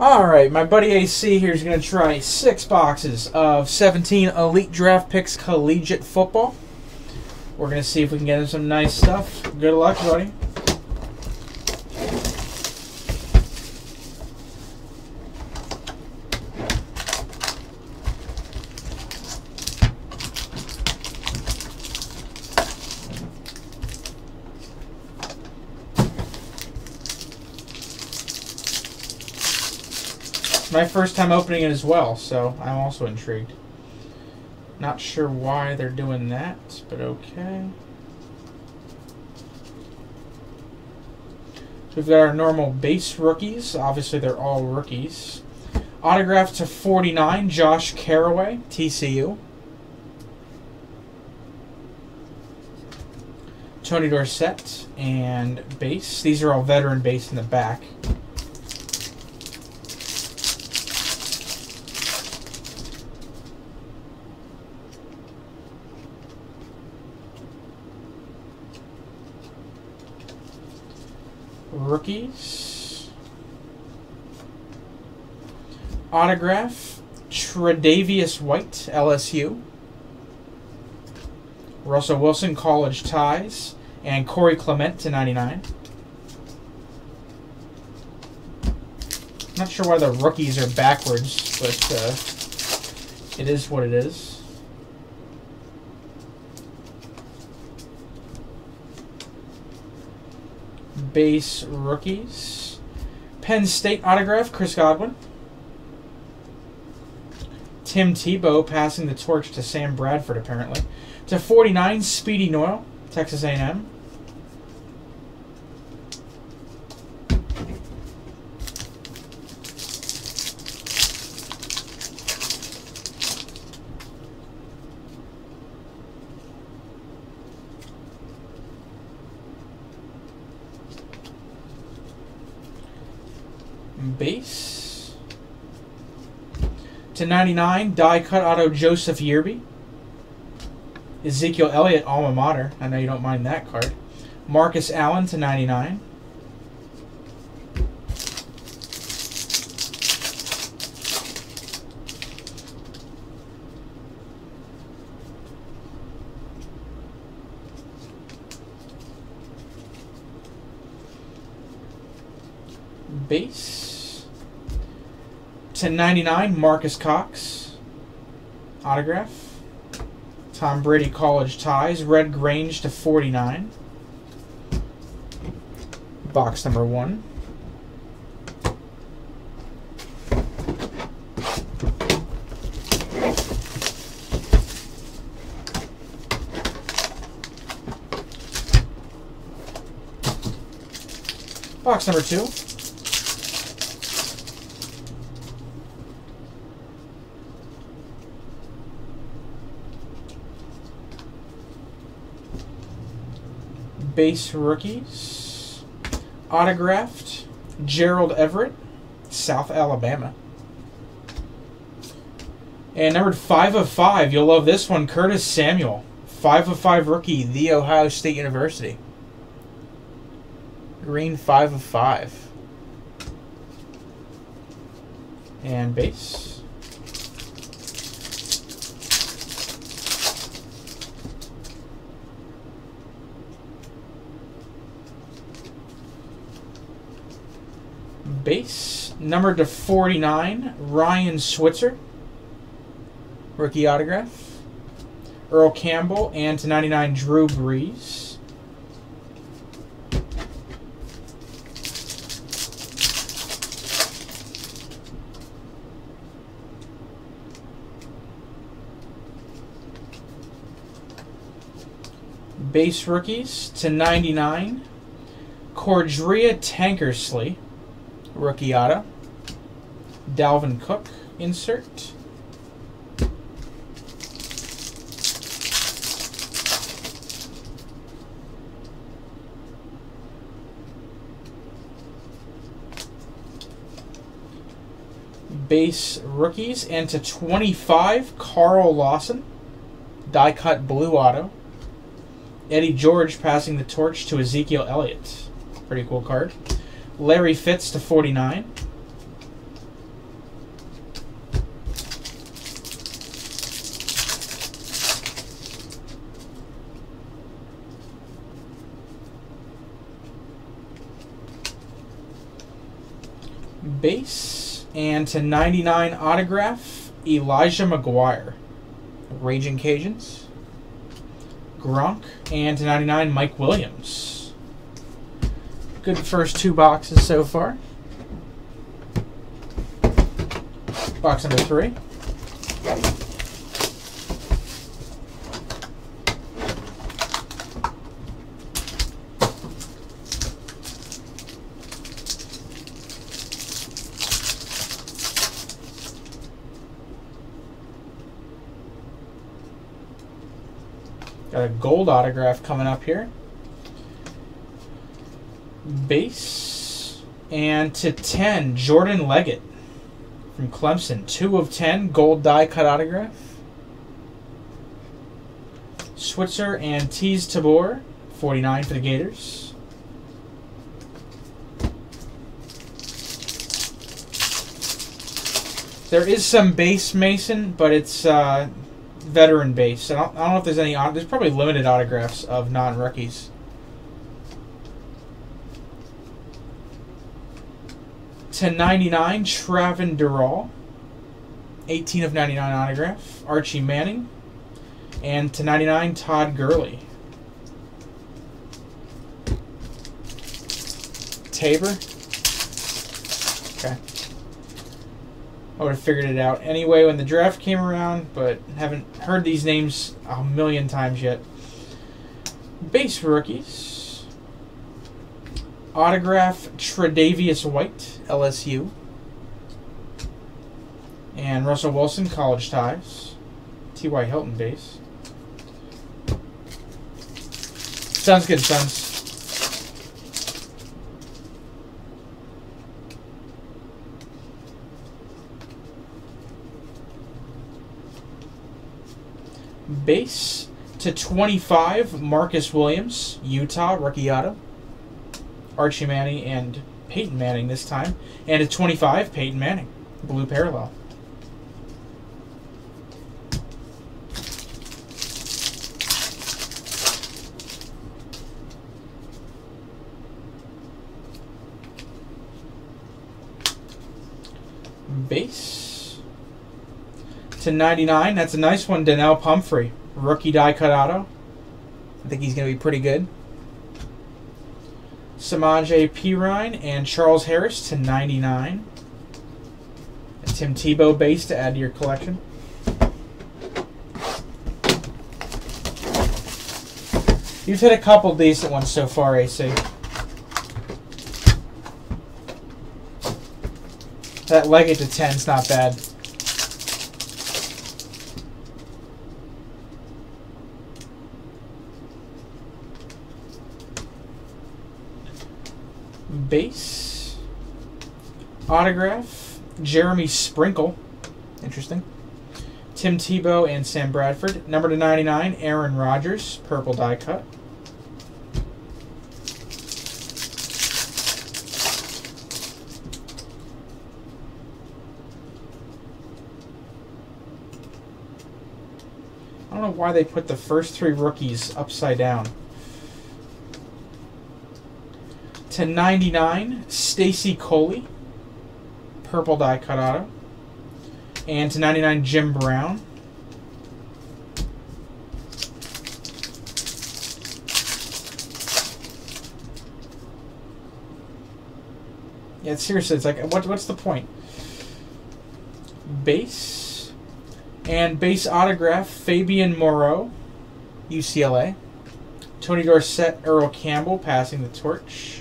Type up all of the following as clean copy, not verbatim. Alright, my buddy AC here is going to try 6 boxes of 17 Elite Draft Picks Collegiate Football. We're going to see if we can get him some nice stuff. Good luck, buddy. My first time opening it as well, so I'm also intrigued. Not sure why they're doing that, but okay. So we've got our normal base rookies. Obviously, they're all rookies. Autograph to 49, Josh Caraway, TCU. Tony Dorsett and base. These are all veteran base in the back. Rookies. Autograph, Tre'Davious White, LSU. Russell Wilson, College Ties. And Corey Clement to 99. Not sure why the rookies are backwards, but it is what it is. Base rookies. Penn State autograph, Chris Godwin. Tim Tebow passing the torch to Sam Bradford, apparently. To 49, Speedy Noil, Texas A&M. Base to 99, die cut auto Joseph Yearby. Ezekiel Elliott, alma mater. I know you don't mind that card. Marcus Allen to 99. Base to 99, Marcus Cox, autograph. Tom Brady, College Ties. Red Grange to 49. Box number 1. Box number 2. Base rookies, autographed Gerald Everett, South Alabama. And numbered 5 of 5, you'll love this one, Curtis Samuel, 5 of 5 rookie, The Ohio State University. Green 5 of 5. And base. Base number to 49, Ryan Switzer, rookie autograph. Earl Campbell and to 99, Drew Brees. Base rookies to 99, Cordrea Tankersley. Rookie auto. Dalvin Cook insert. Base rookies and to 25, Carl Lawson, die cut blue auto. Eddie George passing the torch to Ezekiel Elliott. Pretty cool card. Larry Fitz to 49. base. And to 99 autograph, Elijah McGuire. Raging Cajuns. Gronk. And to 99, Mike Williams. Good first two boxes so far. Box number three. Got a gold autograph coming up here. Base. And to 10, Jordan Leggett from Clemson. 2 of 10, gold die cut autograph. Switzer and T's Tabor, 49 for the Gators. There is some base Mason, but it's veteran base. I don't know if there's any. There's probably limited autographs of non-rookies. To 99, Travon Durrell. 18 of 99 autograph. Archie Manning. And to 99, Todd Gurley. Tabor. Okay. I would have figured it out anyway when the draft came around, but haven't heard these names a million times yet. Base rookies. Autograph Tre'Davious White, LSU. And Russell Wilson, College Ties. T.Y. Hilton base. Sounds good, Sons. Base to 25, Marcus Williams, Utah, rookie auto. Archie Manning and Peyton Manning this time. And at 25, Peyton Manning, blue parallel. Base. To 99, that's a nice one, Danelle Pumphrey. Rookie die cut auto. I think he's going to be pretty good. Samaje Pirine and Charles Harris to 99. A Tim Tebow base to add to your collection. You've hit a couple decent ones so far, AC. That Leggett to 10 is not bad. Base. Autograph. Jeremy Sprinkle. Interesting. Tim Tebow and Sam Bradford. Number to 99, Aaron Rodgers. Purple die cut. I don't know why they put the first three rookies upside down. To 99, Stacey Coley, purple die cut auto. And to 99, Jim Brown. Yeah, seriously, it's like, what's the point? Base. And base autograph, Fabian Moreau, UCLA. Tony Dorsett, Earl Campbell, passing the torch.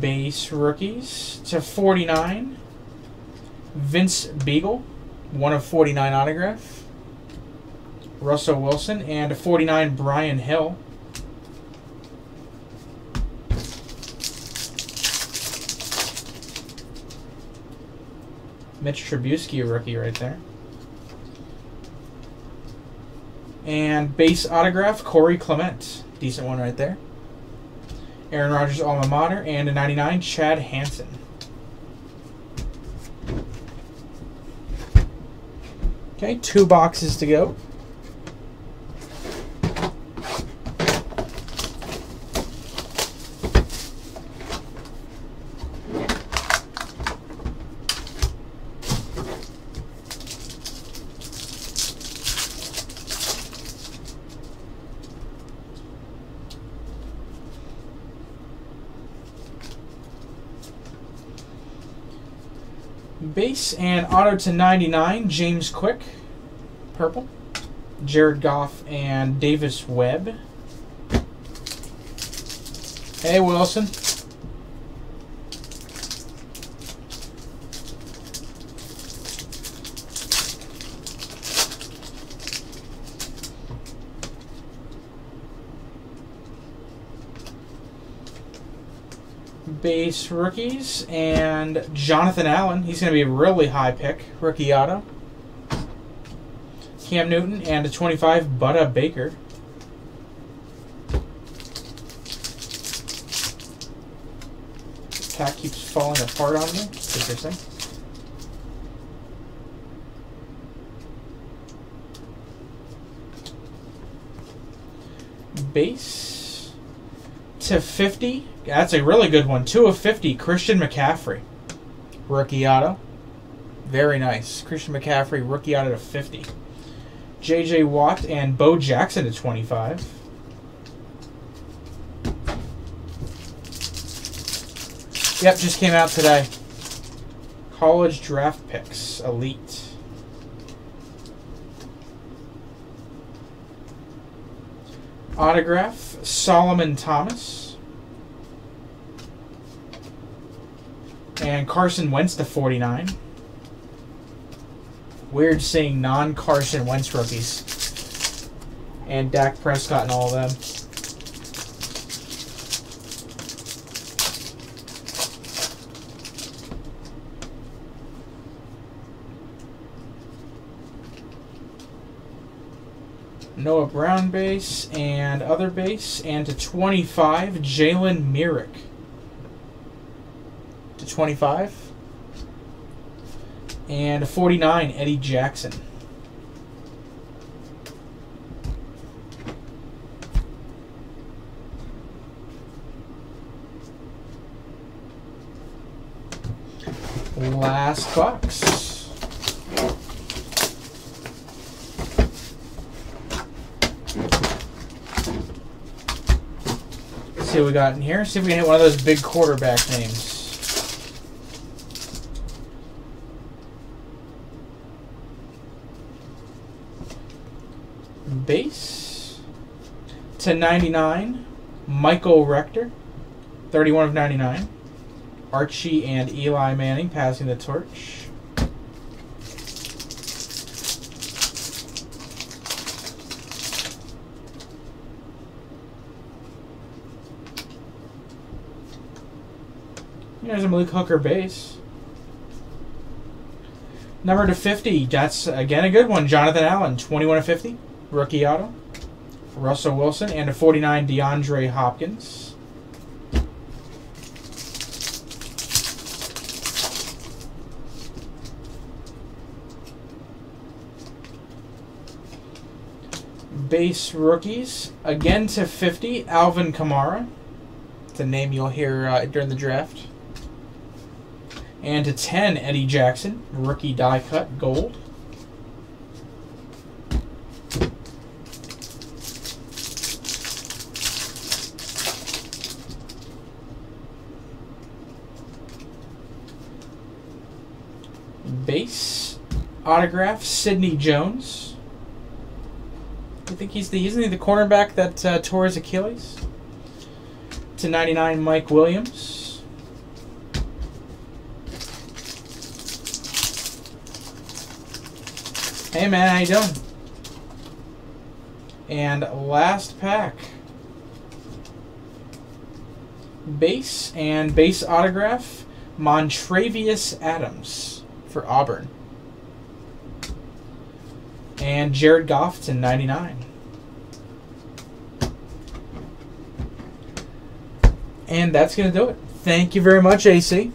Base rookies to 49, Vince Beagle, 1 of 49 autograph. Russell Wilson and a 49, Brian Hill. Mitch Trubisky, rookie right there. And base autograph, Corey Clement. Decent one right there. Aaron Rodgers, alma mater, and a 99, Chad Hansen. Okay, two boxes to go. Base and auto /99, James Quick, purple. Jared Goff and Davis Webb. Hey, Wilson. Base rookies and Jonathan Allen. He's going to be a really high pick. Rookie auto. Cam Newton and a 25 Budda Baker. The pack keeps falling apart on me. Interesting. Base to 50. That's a really good one. 2/50, Christian McCaffrey. Rookie auto. Very nice. Christian McCaffrey, rookie auto to 50. J.J. Watt and Bo Jackson to 25. Yep, just came out today. College draft picks. Elite. Autograph, Solomon Thomas. And Carson Wentz to 49. Weird seeing non-Carson Wentz rookies. And Dak Prescott and all of them. Noah Brown base and other base. And to 25, Jalen Merrick. 25 and a 49 Eddie Jackson. Last box. Let's see what we got in here. See if we can hit one of those big quarterback names. Base to 99, Michael Rector, 31/99. Archie and Eli Manning passing the torch. There's a Malik Hooker base. Number to 50, that's again a good one. Jonathan Allen, 21/50. Rookie auto, Russell Wilson, and a 49 DeAndre Hopkins. Base rookies, again to 50, Alvin Kamara. It's a name you'll hear during the draft. And to 10, Eddie Jackson, rookie die cut, gold. Base autograph Sidney Jones. I think isn't he the cornerback that tore his Achilles? To 99 Mike Williams. Hey man, how you doing? And last pack. Base and base autograph Montravius Adams. For Auburn. And Jared Goff to 99. And that's going to do it. Thank you very much, AC.